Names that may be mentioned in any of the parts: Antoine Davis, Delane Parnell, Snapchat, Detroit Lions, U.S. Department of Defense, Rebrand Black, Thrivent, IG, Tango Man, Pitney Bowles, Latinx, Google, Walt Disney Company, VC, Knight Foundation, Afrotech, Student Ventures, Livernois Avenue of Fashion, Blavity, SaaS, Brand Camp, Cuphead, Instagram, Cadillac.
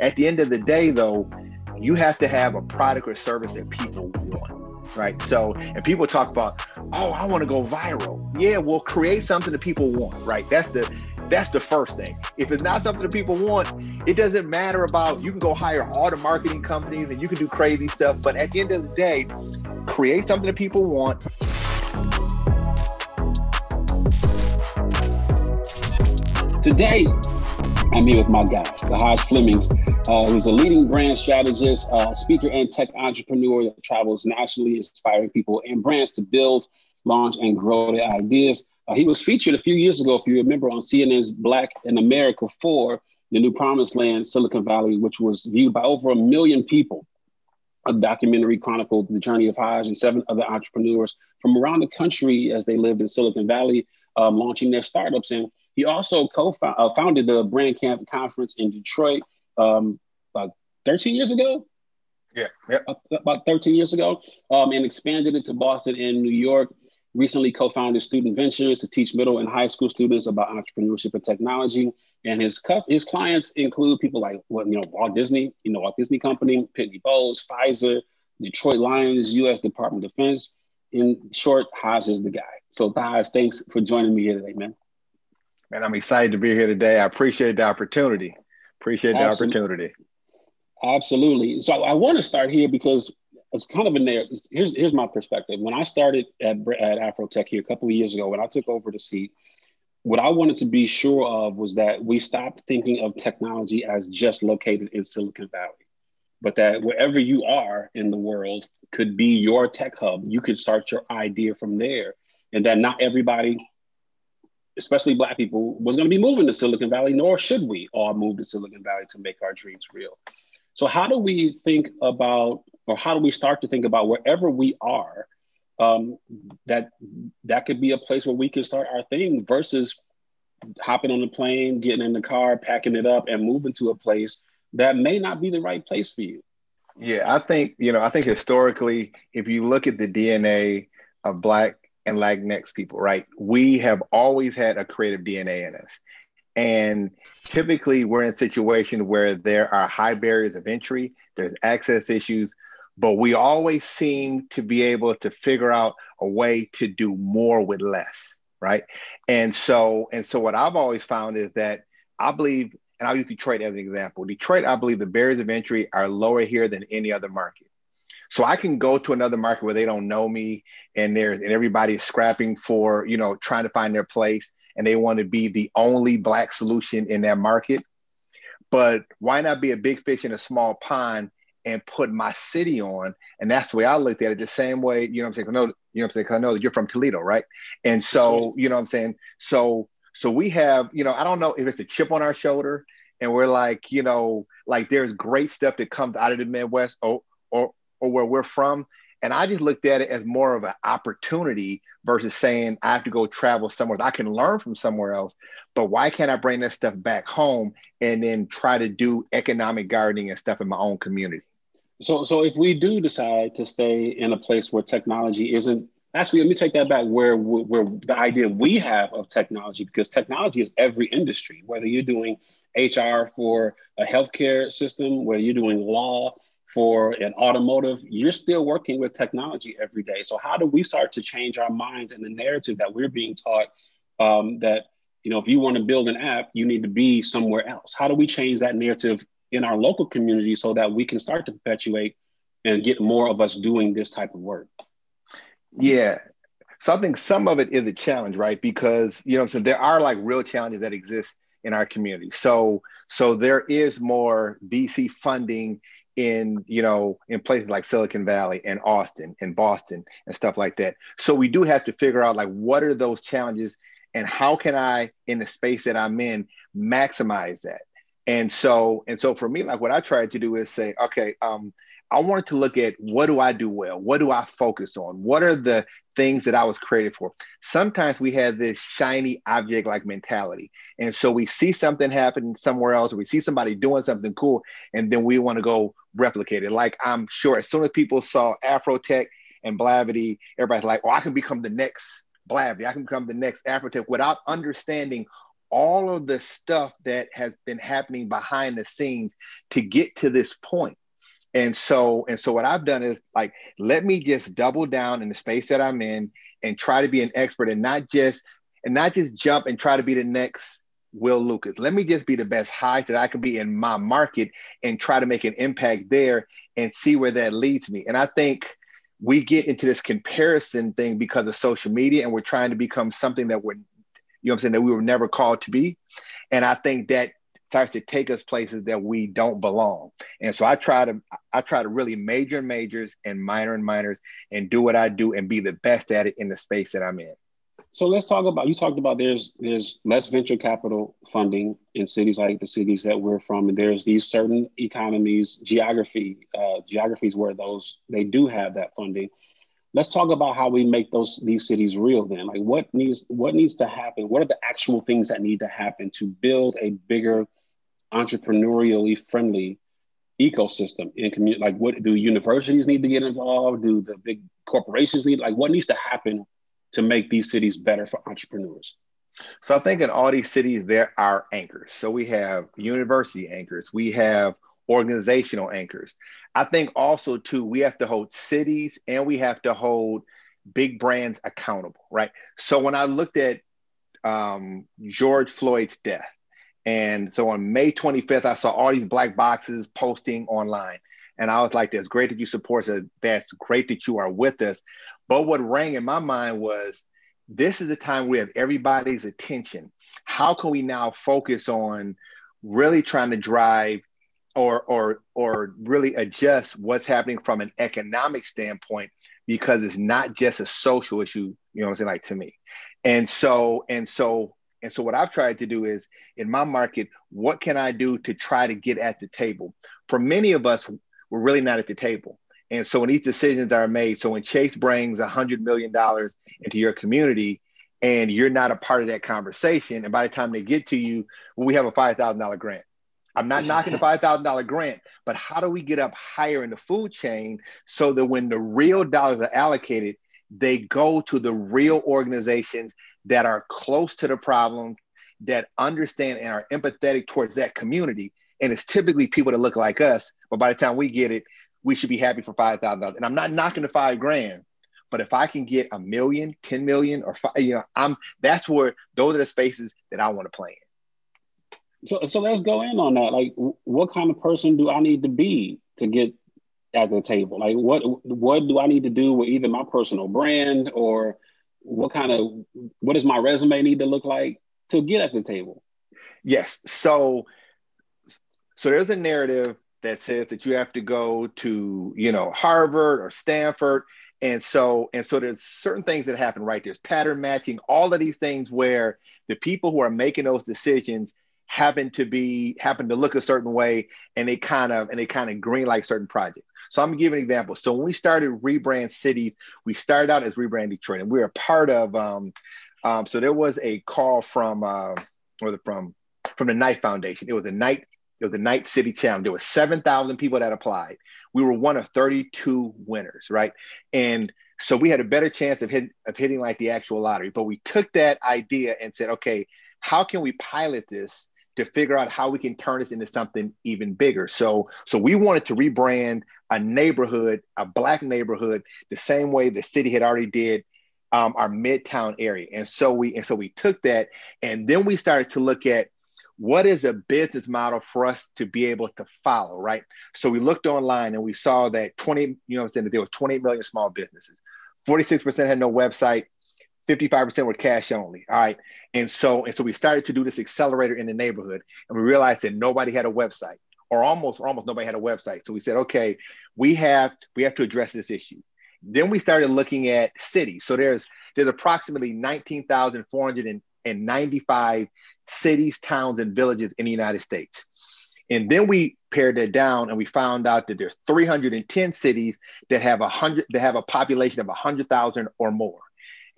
At the end of the day, though, you have to have a product or service that people want, right? So, and people talk about, oh, I want to go viral. Yeah, well, create something that people want, right? That's the first thing. If it's not something that people want, it doesn't matter about, you can go hire all the marketing companies and you can do crazy stuff, but at the end of the day, create something that people want. Today, I'm here with my guy, Hajj Flemings, who's a leading brand strategist, speaker, and tech entrepreneur that travels nationally, inspiring people and brands to build, launch, and grow their ideas. He was featured a few years ago, if you remember, on CNN's Black in America 4, the new promised land, Silicon Valley, which was viewed by over 1 million people. A documentary chronicled the journey of Hajj and 7 other entrepreneurs from around the country as they lived in Silicon Valley, launching their startups. And he also founded the Brand Camp conference in Detroit about 13 years ago. Yeah, yep. About 13 years ago, and expanded it to Boston and New York. Recently co-founded Student Ventures to teach middle and high school students about entrepreneurship and technology. And his clients include people like Walt Disney Company, Pitney Bowles, Pfizer, Detroit Lions, U.S. Department of Defense. In short, Hajj is the guy. So Hajj, thanks for joining me here today, man. Man, I'm excited to be here today. I appreciate the opportunity. Absolutely. So I want to start here because it's kind of in there. Here's my perspective. When I started at Afrotech here a couple of years ago, when I took over the seat, what I wanted to be sure of was that we stopped thinking of technology as just located in Silicon Valley, but that wherever you are in the world could be your tech hub. You could start your idea from there, and that not everybody, especially Black people, was going to be moving to Silicon Valley, nor should we all move to Silicon Valley to make our dreams real. So how do we think about, or how do we start to think about wherever we are, that could be a place where we can start our thing versus hopping on the plane, getting in the car, packing it up and moving to a place that may not be the right place for you? Yeah, I think historically, if you look at the DNA of Black and Latinx people, right? We have always had a creative DNA in us. And typically we're in a situation where there are high barriers of entry, there's access issues, but we always seem to be able to figure out a way to do more with less, right? And so what I've always found is that I believe, and I'll use Detroit as an example. Detroit, I believe the barriers of entry are lower here than any other market. So I can go to another market where they don't know me and everybody's scrapping for, trying to find their place, and they want to be the only Black solution in that market. But why not be a big fish in a small pond and put my city on? And that's the way I looked at it, the same way, I know that you're from Toledo, right? And so, So we have, I don't know if it's a chip on our shoulder and we're like, like there's great stuff that comes out of the Midwest or where we're from. And I just looked at it as more of an opportunity versus saying I have to go travel somewhere. I can learn from somewhere else, but why can't I bring that stuff back home and then try to do economic gardening and stuff in my own community? So if we do decide to stay in a place where technology isn't, actually, let me take that back, where the idea we have of technology, because technology is every industry, whether you're doing HR for a healthcare system, whether you're doing law for an automotive, you're still working with technology every day. So how do we start to change our minds in the narrative that we're being taught that, if you want to build an app, you need to be somewhere else? How do we change that narrative in our local community so that we can start to perpetuate and get more of us doing this type of work? Yeah. So I think some of it is a challenge, right? Because, there are like real challenges that exist in our community. So there is more VC funding in places like Silicon Valley and Austin and Boston and stuff like that. So we do have to figure out like, what are those challenges and how can I, in the space that I'm in, maximize that? And so for me, like what I tried to do is say, okay, I wanted to look at what do I do well? What do I focus on? What are the things that I was created for? Sometimes we have this shiny object like mentality. And so we see something happen somewhere else, or we see somebody doing something cool, and then we want to go replicate it. Like I'm sure as soon as people saw Afrotech and Blavity, everybody's like, oh, I can become the next Blavity. I can become the next Afrotech, without understanding all of the stuff that has been happening behind the scenes to get to this point. And so what I've done is like, let me just double down in the space that I'm in and try to be an expert and not just jump and try to be the next Will Lucas. Let me just be the best Hajj that I can be in my market and try to make an impact there and see where that leads me. And I think we get into this comparison thing because of social media, and we're trying to become something that we're, you know what I'm saying, that we were never called to be. And I think that starts to take us places that we don't belong. And so I try to really major in majors and minor in minors and do what I do and be the best at it in the space that I'm in. So let's talk about, you talked about there's less venture capital funding in cities like the cities that we're from. And there's these certain economies, geographies where they do have that funding. Let's talk about how we make these cities real then. Like what needs to happen? What are the actual things that need to happen to build a bigger entrepreneurially friendly ecosystem in community? Like what do universities need to get involved? Do the big corporations need, like what needs to happen to make these cities better for entrepreneurs? So I think in all these cities, there are anchors. So we have university anchors, we have organizational anchors. I think also too, we have to hold cities and we have to hold big brands accountable, right? So when I looked at George Floyd's death, and so on May 25th, I saw all these black boxes posting online. And I was like, that's great that you support us. That's great that you are with us. But what rang in my mind was, this is the time we have everybody's attention. How can we now focus on really trying to drive or really adjust what's happening from an economic standpoint, because it's not just a social issue, you know what I'm saying, like to me. And so what I've tried to do is in my market, what can I do to try to get at the table? For many of us, we're really not at the table. And so when these decisions are made, so when Chase brings $100 million into your community and you're not a part of that conversation, and by the time they get to you, well, we have a $5,000 grant. I'm not knocking the $5,000 grant, but how do we get up higher in the food chain so that when the real dollars are allocated, they go to the real organizations that are close to the problems, that understand and are empathetic towards that community? And it's typically people that look like us, but by the time we get it, we should be happy for $5,000. And I'm not knocking the $5,000, but if I can get a million, 10 million, or five, you know, that's where, those are the spaces that I want to play in. So let's go in on that. Like, what kind of person do I need to be to get at the table? Like, what do I need to do with either my personal brand, or what does my resume need to look like to get at the table? Yes. So there's a narrative that says that you have to go to, you know, Harvard or Stanford. And so there's certain things that happen, right? There's pattern matching, all of these things where the people who are making those decisions happen to look a certain way, and they kind of green like certain projects. So I'm gonna give an example. So when we started Rebrand Cities, we started out as Rebrand Detroit, and we were a part of. So there was a call from the Knight Foundation. It was the Knight City Challenge. There were 7,000 people that applied. We were one of 32 winners, right? And so we had a better chance of hitting like the actual lottery. But we took that idea and said, okay, how can we pilot this to figure out how we can turn this into something even bigger? So we wanted to rebrand a neighborhood, a Black neighborhood, the same way the city had already did our Midtown area. And so we took that, and then we started to look at what is a business model for us to be able to follow, right? So we looked online and we saw that there were 28 million small businesses, 46% had no website, 55% were cash only. All right. And so we started to do this accelerator in the neighborhood, and we realized that nobody had a website, or almost nobody had a website. So we said, okay, we have to address this issue. Then we started looking at cities. So there's approximately 19,495 cities, towns, and villages in the United States. And then we pared that down, and we found out that there's 310 cities that have a population of 100,000 or more.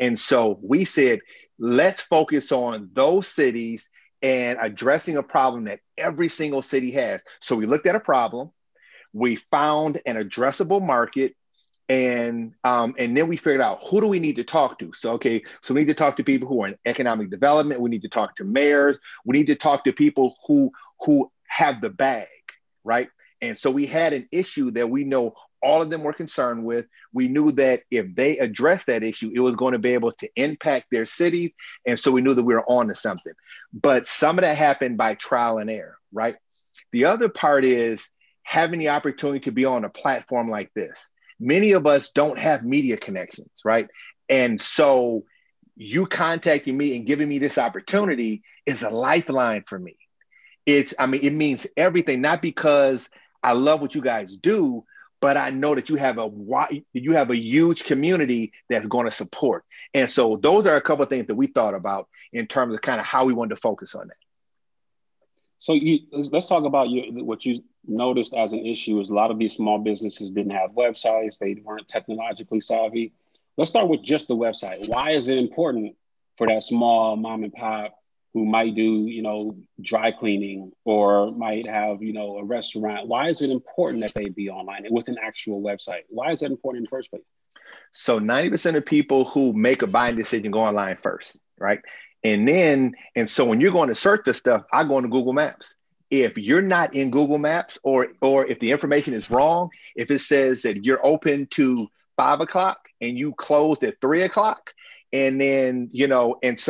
And so we said, let's focus on those cities and addressing a problem that every single city has. So we looked at a problem, we found an addressable market, And then we figured out, who do we need to talk to? So, okay, so we need to talk to people who are in economic development. We need to talk to mayors. We need to talk to people who have the bag, right? And so we had an issue that we know all of them were concerned with. We knew that if they addressed that issue, it was going to be able to impact their city. And so we knew that we were on to something. But some of that happened by trial and error, right? The other part is having the opportunity to be on a platform like this. Many of us don't have media connections, right? And so you contacting me and giving me this opportunity is a lifeline for me. It means everything, not because I love what you guys do, but I know that you have a huge community that's going to support. And so those are a couple of things that we thought about in terms of kind of how we wanted to focus on that. So let's talk about what you noticed as an issue is a lot of these small businesses didn't have websites. They weren't technologically savvy. Let's start with just the website. Why is it important for that small mom and pop who might do, dry cleaning or might have, a restaurant? Why is it important that they be online and with an actual website? Why is that important in the first place? So 90% of people who make a buying decision go online first, right? And so when you're going to search the stuff, I go into Google Maps. If you're not in Google Maps or if the information is wrong, if it says that you're open to 5 o'clock and you closed at 3 o'clock, and then, and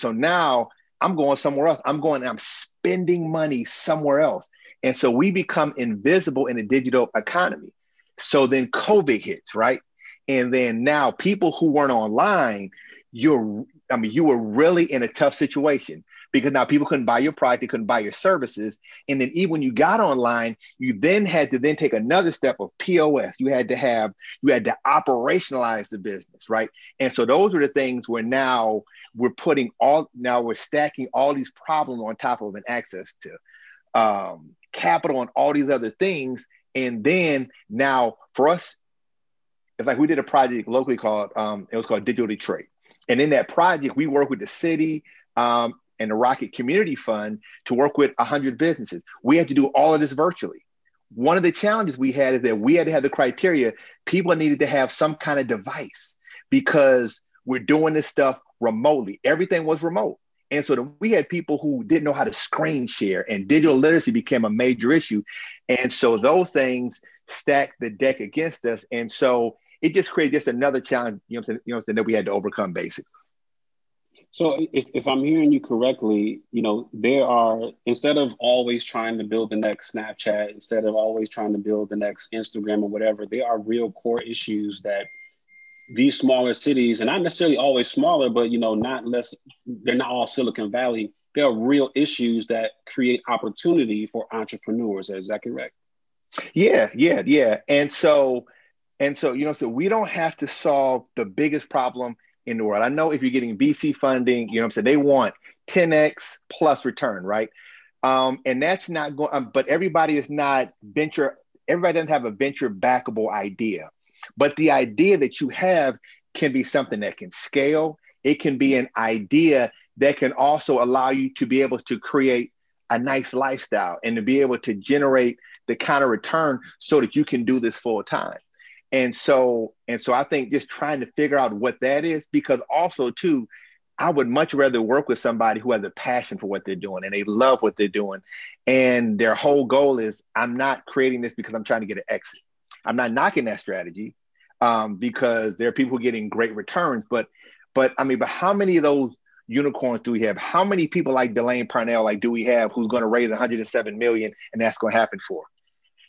so now I'm going somewhere else. I'm spending money somewhere else. And so we become invisible in a digital economy. So then COVID hits, right? And then now people who weren't online, you were really in a tough situation because now people couldn't buy your product, they couldn't buy your services. And then even when you got online, you then had to take another step of POS. You had to operationalize the business, right? And so those were the things where now we're stacking all these problems on top of an access to capital and all these other things. And then now for us, it's like we did a project locally called, it was called Digital Detroit. And in that project, we work with the city and the Rocket Community Fund to work with 100 businesses. We had to do all of this virtually. One of the challenges we had is that we had to have the criteria. People needed to have some kind of device because we're doing this stuff remotely. Everything was remote. And so we had people who didn't know how to screen share, and digital literacy became a major issue. And so those things stacked the deck against us. And so it just created just another challenge, that we had to overcome basically. So if I'm hearing you correctly, instead of always trying to build the next Snapchat, instead of always trying to build the next Instagram or whatever, there are real core issues that these smaller cities, and not necessarily always smaller, but they're not all Silicon Valley. There are real issues that create opportunity for entrepreneurs. Is that correct? Yeah. And so we don't have to solve the biggest problem in the world. I know if you're getting VC funding, they want 10X plus return, right? And that's not going, but everybody is not venture, everybody doesn't have a venture backable idea. But the idea that you have can be something that can scale. It can be an idea that can also allow you to be able to create a nice lifestyle and to be able to generate the kind of return so that you can do this full time. And so I think just trying to figure out what that is, because also too, I would much rather work with somebody who has a passion for what they're doing and they love what they're doing. And their whole goal is, I'm not creating this because I'm trying to get an exit. I'm not knocking that strategy because there are people getting great returns, but how many of those unicorns do we have? How many people like Delane Parnell, do we have who's going to raise $107 million and that's going to happen for?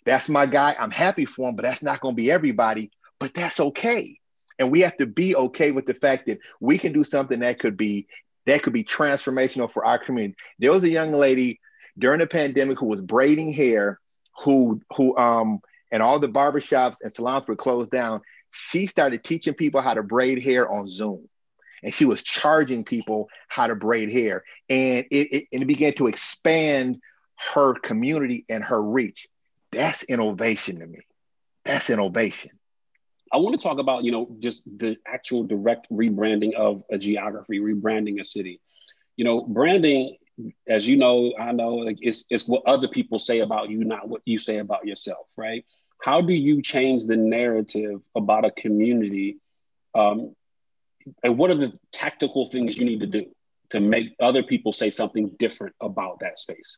That's my guy. I'm happy for him, but that's not going to be everybody, but that's okay. And we have to be okay with the fact that we can do something that could be transformational for our community. There was a young lady during the pandemic who was braiding hair, who and all the barbershops and salons were closed down. She started teaching people how to braid hair on Zoom. And she was charging people how to braid hair. And it began to expand her community and her reach. That's innovation to me. That's innovation. I want to talk about, just the actual direct rebranding of a geography, rebranding a city. Branding, as I know, it's what other people say about you, not what you say about yourself, right? How do you change the narrative about a community? And what are the tactical things you need to do to make other people say something different about that space?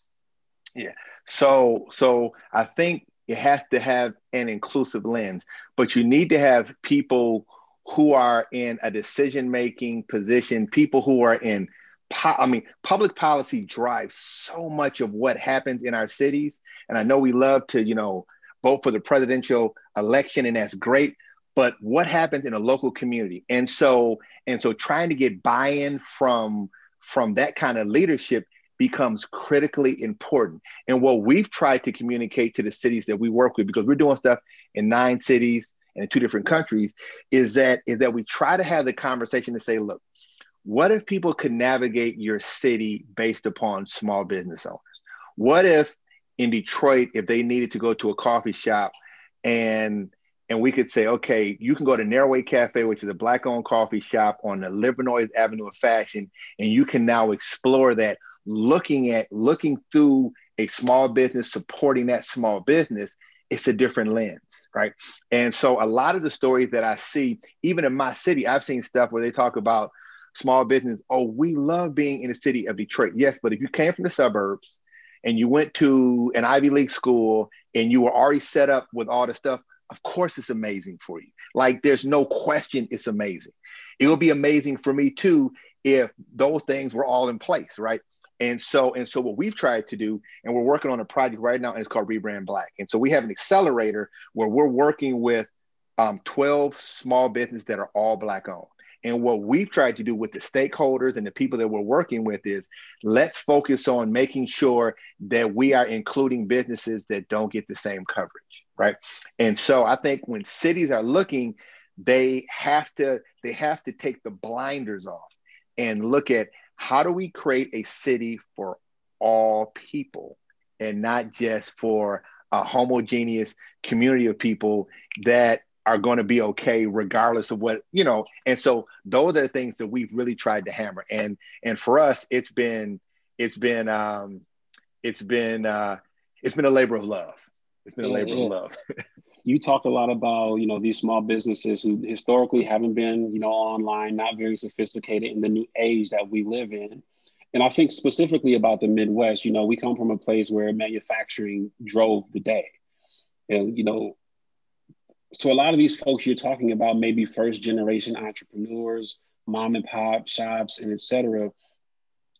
Yeah. So I think it has to have an inclusive lens, but you need to have people who are in a decision-making position, people who are in, public policy drives so much of what happens in our cities. And I know we love to, vote for the presidential election, and that's great, but what happens in a local community? And so trying to get buy-in from that kind of leadership becomes critically important. And what we've tried to communicate to the cities that we work with, because we're doing stuff in 9 cities and in 2 different countries, is that we try to have the conversation to say, look, what if people could navigate your city based upon small business owners? What if in Detroit, if they needed to go to a coffee shop, and we could say, okay, you can go to Narroway Cafe, which is a Black-owned coffee shop on the Livernois Avenue of Fashion, and you can now explore that, looking through a small business, supporting that small business. It's a different lens, right? And so a lot of the stories that I see, even in my city, I've seen stuff where they talk about small business. Oh, we love being in the city of Detroit. Yes, but if you came from the suburbs and you went to an Ivy League school and you were already set up with all the stuff, of course it's amazing for you. Like, there's no question it's amazing. It would be amazing for me too if those things were all in place, right? And so what we've tried to do, and we're working on a project right now, and it's called Rebrand Black. And so we have an accelerator where we're working with 12 small businesses that are all Black owned. And what we've tried to do with the stakeholders and the people that we're working with is, let's focus on making sure that we are including businesses that don't get the same coverage, right? And so I think when cities are looking, they have to take the blinders off and look at, how do we create a city for all people and not just for a homogeneous community of people that are going to be okay regardless of what, and so those are the things that we've really tried to hammer. And for us, it's been a labor of love. It's been a labor of love. You talked a lot about, these small businesses who historically haven't been, online, not very sophisticated in the new age that we live in. And I think specifically about the Midwest, we come from a place where manufacturing drove the day. And, so a lot of these folks you're talking about may be first generation entrepreneurs, mom and pop shops, and et cetera.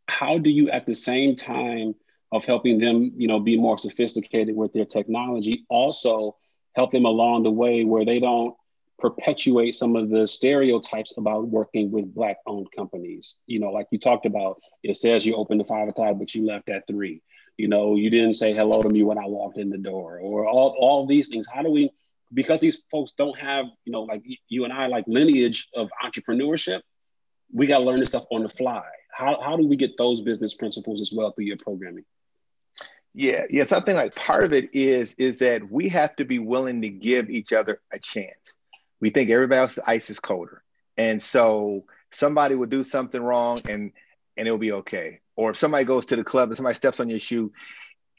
How do you, at the same time of helping them, be more sophisticated with their technology, also help them along the way where they don't perpetuate some of the stereotypes about working with Black-owned companies? Like you talked about, it says you opened at 5:00, but you left at 3:00. You didn't say hello to me when I walked in the door, or all these things. How do we, because these folks don't have, like you and I, like lineage of entrepreneurship, we got to learn this stuff on the fly. How do we get those business principles as well through your programming? Yeah. So I think like part of it is that we have to be willing to give each other a chance. We think everybody else's ice is colder. And so somebody will do something wrong and it'll be okay. Or if somebody goes to the club and somebody steps on your shoe,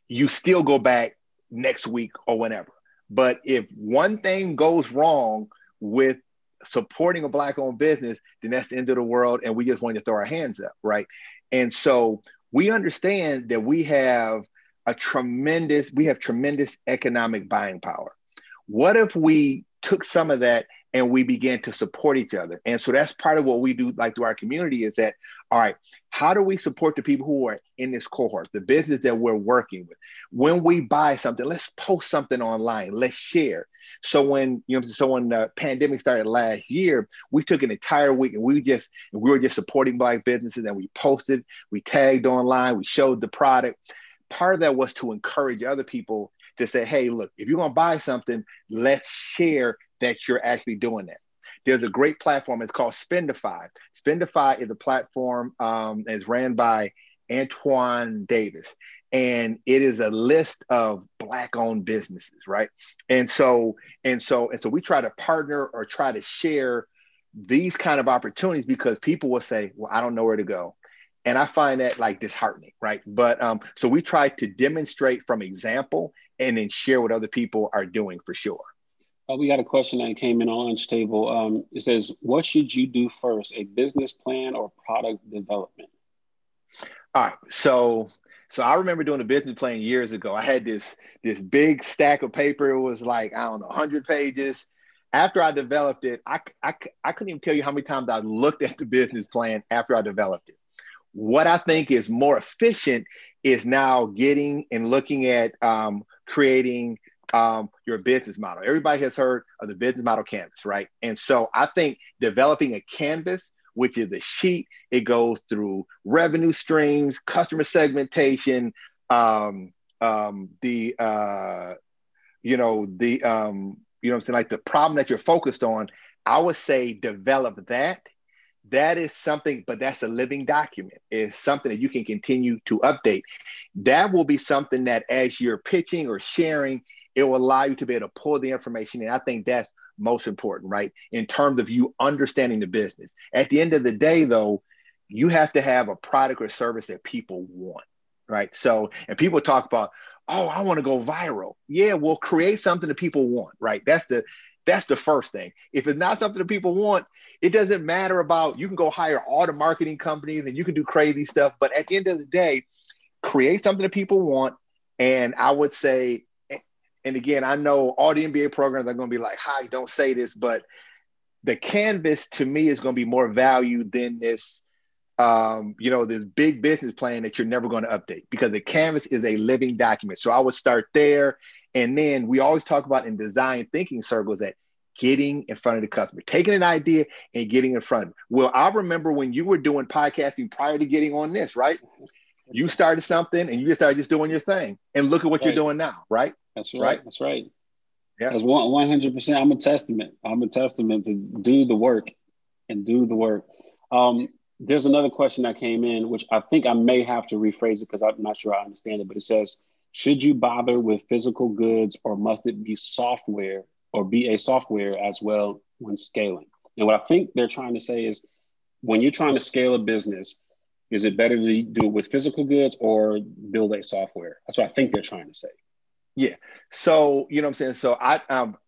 you still go back next week or whenever. But if one thing goes wrong with supporting a Black-owned business, then that's the end of the world. And we just want to throw our hands up, right? And so we understand that we have tremendous economic buying power. What if we took some of that and we began to support each other? And so that's part of what we do, like through our community, is that, all right, how do we support the people who are in this cohort, the business that we're working with? When we buy something, let's post something online, let's share. So when the pandemic started last year, we took an entire week and we were just supporting Black businesses, and we posted, we tagged online, we showed the product. Part of that was to encourage other people to say, hey, look, if you're going to buy something, let's share that you're actually doing that. There's a great platform. It's called Spendify. Spendify is a platform that is ran by Antoine Davis. And it is a list of Black-owned businesses, right? And so we try to partner or try to share these kind of opportunities, because people will say, well, I don't know where to go. And I find that like disheartening, right? But so we try to demonstrate from example and then share what other people are doing for sure. We got a question that came in on Lunch Table. It says, what should you do first, a business plan or product development? All right. So I remember doing a business plan years ago. I had this big stack of paper. It was like, I don't know, 100 pages. After I developed it, I couldn't even tell you how many times I looked at the business plan after I developed it. What I think is more efficient is now getting and looking at creating your business model. Everybody has heard of the business model canvas, right? And so I think developing a canvas, which is a sheet, it goes through revenue streams, customer segmentation, you know what I'm saying, like the problem that you're focused on. I would say develop that. That is something, but that's a living document. It's something that you can continue to update. That will be something that as you're pitching or sharing, it will allow you to be able to pull the information in. I think that's most important, right? In terms of you understanding the business. At the end of the day, though, you have to have a product or service that people want, right? So, and people talk about, oh, I want to go viral. Yeah, well, create something that people want, right? That's the first thing. If it's not something that people want, it doesn't matter about, you can go hire all the marketing companies and you can do crazy stuff. But at the end of the day, create something that people want. And I would say, and again, I know all the MBA programs are going to be like, hi, don't say this, but the canvas to me is going to be more value than this, this big business plan that you're never going to update, because the canvas is a living document. So I would start there. And then we always talk about in design thinking circles that getting in front of the customer, taking an idea and getting in front. Well, I remember when you were doing podcasting prior to getting on this, right? You started something and you just started just doing your thing, and look at what you're doing now, right? That's right. That's right. Yeah. That's 100%. I'm a testament to do the work. There's another question that came in, which I think I may have to rephrase it because I'm not sure I understand it, but it says, should you bother with physical goods, or must it be software, or be a software as well when scaling? And what I think they're trying to say is, when you're trying to scale a business, is it better to do it with physical goods or build a software? That's what I think they're trying to say. Yeah. So, you know what I'm saying? So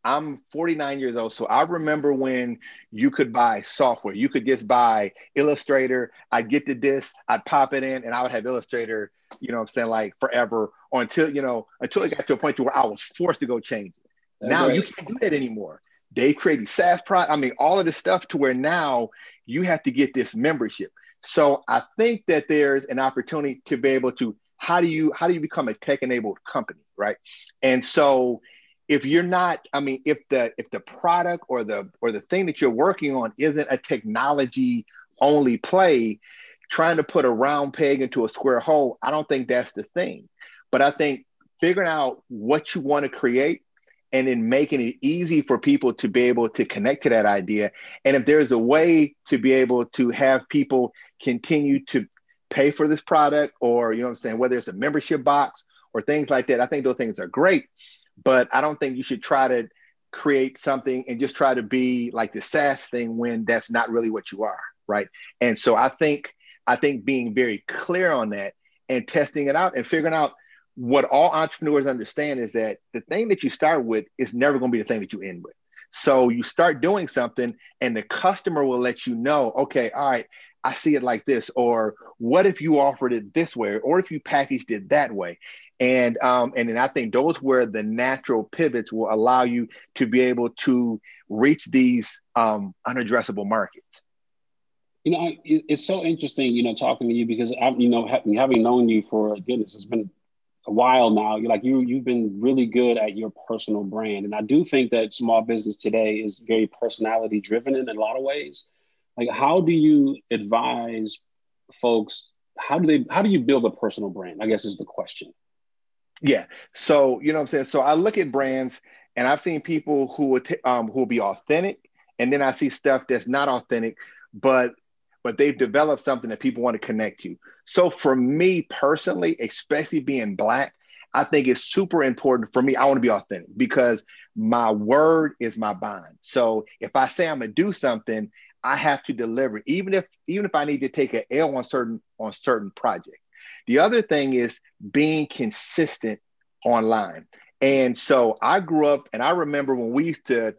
I'm 49 years old. So I remember when you could buy software, you could just buy Illustrator. I'd get the disc, I'd pop it in, and I would have Illustrator, you know what I'm saying, like forever, or until it got to a point to where I was forced to go change it. That's now right. You can't do that anymore. They've created SaaS product. I mean, all of this stuff to where now you have to get this membership. So I think that there's an opportunity to be able to, how do you become a tech-enabled company, right? And so if you're not, I mean, if the product or the thing that you're working on isn't a technology-only play, trying to put a round peg into a square hole, I don't think that's the thing. But I think figuring out what you want to create and then making it easy for people to be able to connect to that idea. And if there's a way to be able to have people continue to pay for this product, or, you know what I'm saying, whether it's a membership box or things like that, I think those things are great, but I don't think you should try to create something and just try to be like the SaaS thing when that's not really what you are, right? And so I think being very clear on that and testing it out and figuring out what all entrepreneurs understand is that the thing that you start with is never going to be the thing that you end with. So you start doing something and the customer will let you know, okay, all right, I see it like this, or what if you offered it this way, or if you packaged it that way. And then I think those where the natural pivots will allow you to be able to reach these unaddressable markets. You know, it's so interesting, you know, talking to you, because I've, you know, having known you for, goodness, it's been a while now. You're like, you've been really good at your personal brand. And I do think that small business today is very personality driven in a lot of ways. Like, how do you advise folks, how do you build a personal brand, I guess, is the question. Yeah. So, you know what I'm saying? So I look at brands, and I've seen people who will be authentic. And then I see stuff that's not authentic, but they've developed something that people want to connect to. So for me personally, especially being Black, I think it's super important for me. I want to be authentic because my word is my bond. So if I say I'm going to do something, I have to deliver, even if I need to take an L on certain projects. The other thing is being consistent online. And so I grew up, and I remember when we used to,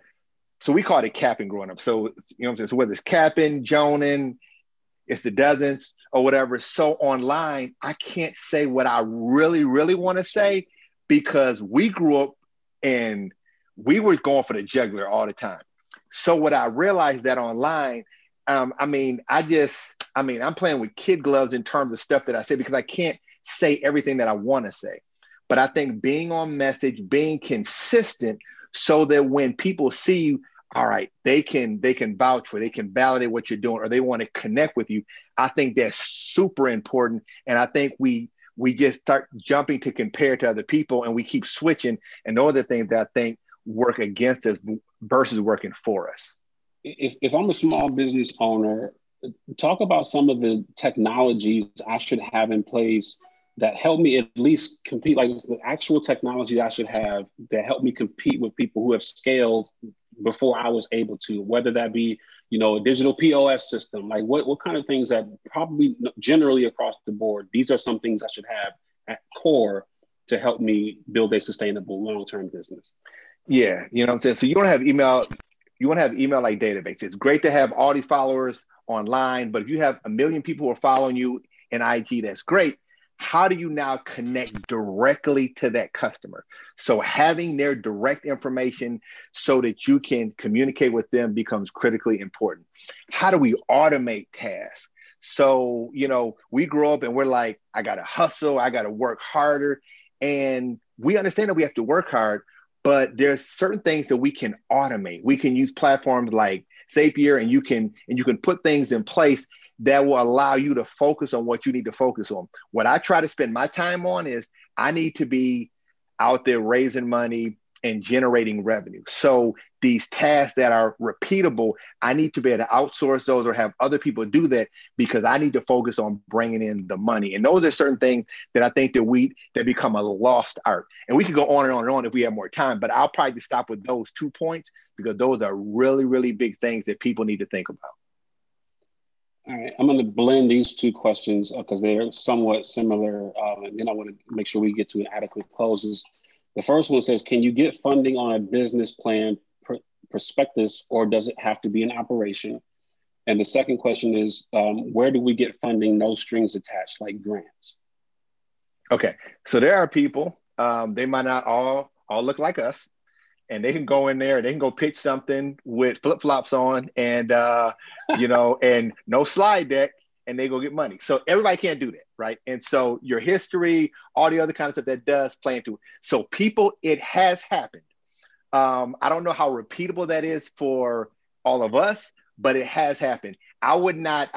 so we called it capping growing up. So, you know what I'm saying? So whether it's capping, joning, it's the dozens or whatever. So online, I can't say what I really, really want to say, because we grew up and we were going for the jugular all the time. So what I realized that online, I'm playing with kid gloves in terms of stuff that I say, because I can't say everything that I want to say. But I think being on message, being consistent, so that when people see you, all right, they can vouch for, they can validate what you're doing, or they want to connect with you. I think that's super important. And I think we just start jumping to compare to other people, and we keep switching. And the other things that I think work against us versus working for us. If I'm a small business owner, talk about some of the technologies I should have in place that help me at least compete, like the actual technology I should have that help me compete with people who have scaled before I was able to, whether that be, you know, a digital POS system, like what kind of things that probably generally across the board, these are some things I should have at core to help me build a sustainable long-term business. Yeah, you know what I'm saying? So you want to have email, like database. It's great to have all these followers online, but if you have 1 million people who are following you in IG, that's great. How do you now connect directly to that customer? So having their direct information so that you can communicate with them becomes critically important. How do we automate tasks? So, you know, we grow up and we're like, I got to hustle, I got to work harder. And we understand that we have to work hard, but there's certain things that we can automate. We can use platforms like Zapier, and you can put things in place that will allow you to focus on what you need to focus on. What I try to spend my time on is I need to be out there raising money and generating revenue. So these tasks that are repeatable, I need to be able to outsource those or have other people do that, because I need to focus on bringing in the money. And those are certain things that I think that become a lost art. And we could go on and on and on if we have more time, but I'll probably just stop with those 2 points, because those are really, really big things that people need to think about. All right, I'm going to blend these two questions up because they're somewhat similar. And then I want to make sure we get to an adequate close. The first one says, can you get funding on a business plan prospectus, or does it have to be an operation? And the second question is, where do we get funding, no strings attached, like grants? Okay, so there are people, they might not all look like us, and they can go in there and they can go pitch something with flip-flops on and, you know, and no slide deck, and they go get money. So everybody can't do that, right? And so your history, all the other kind of stuff that does play into it. So people, it has happened. I don't know how repeatable that is for all of us, but it has happened. I would not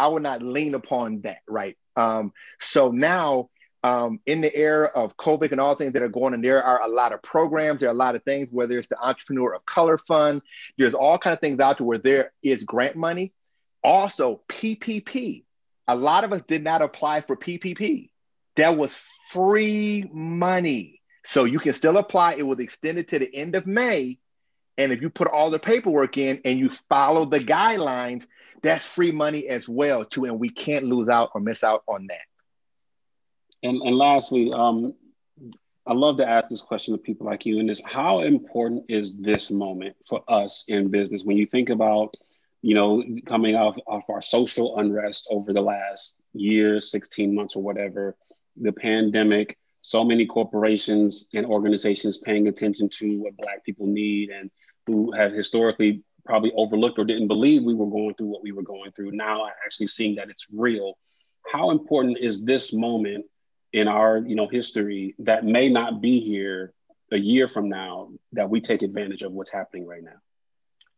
lean upon that, right? So now, in the era of COVID and all things that are going on, there are a lot of programs, there are a lot of things, whether it's the Entrepreneur of Color Fund, there's all kinds of things out there where there is grant money. Also PPP. A lot of us did not apply for PPP. That was free money. So you can still apply. It was extended to the end of May. And if you put all the paperwork in and you follow the guidelines, that's free money as well too. And we can't lose out or miss out on that. And lastly, I love to ask this question to people like you, and is how important is this moment for us in business? When you think about, you know, coming off our social unrest over the last year, 16 months or whatever, the pandemic, so many corporations and organizations paying attention to what Black people need and who have historically probably overlooked or didn't believe we were going through what we were going through. Now actually seeing that it's real. How important is this moment in our, you know, history that may not be here a year from now, that we take advantage of what's happening right now?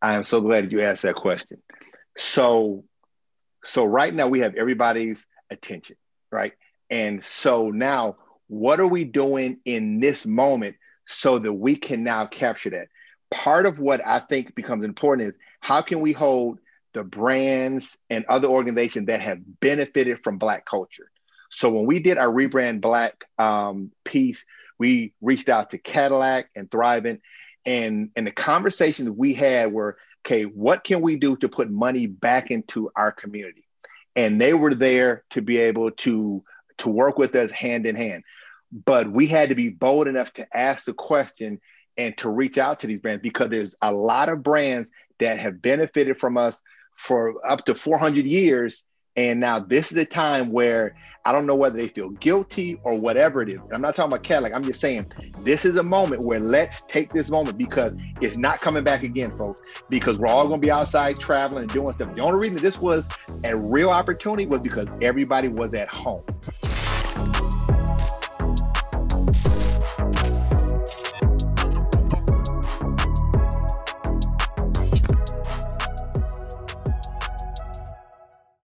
I am so glad you asked that question. So right now we have everybody's attention, right? And so now, what are we doing in this moment so that we can now capture that? Part of what I think becomes important is how can we hold the brands and other organizations that have benefited from Black culture? So when we did our Rebrand Black piece, we reached out to Cadillac and Thrivent. And the conversations we had were, okay, what can we do to put money back into our community? And they were there to be able to work with us hand in hand. But we had to be bold enough to ask the question and to reach out to these brands, because there's a lot of brands that have benefited from us for up to 400 years. And now this is a time where I don't know whether they feel guilty or whatever it is. I'm not talking about Cadillac. I'm just saying this is a moment where let's take this moment, because it's not coming back again, folks, because we're all going to be outside traveling and doing stuff. The only reason that this was a real opportunity was because everybody was at home.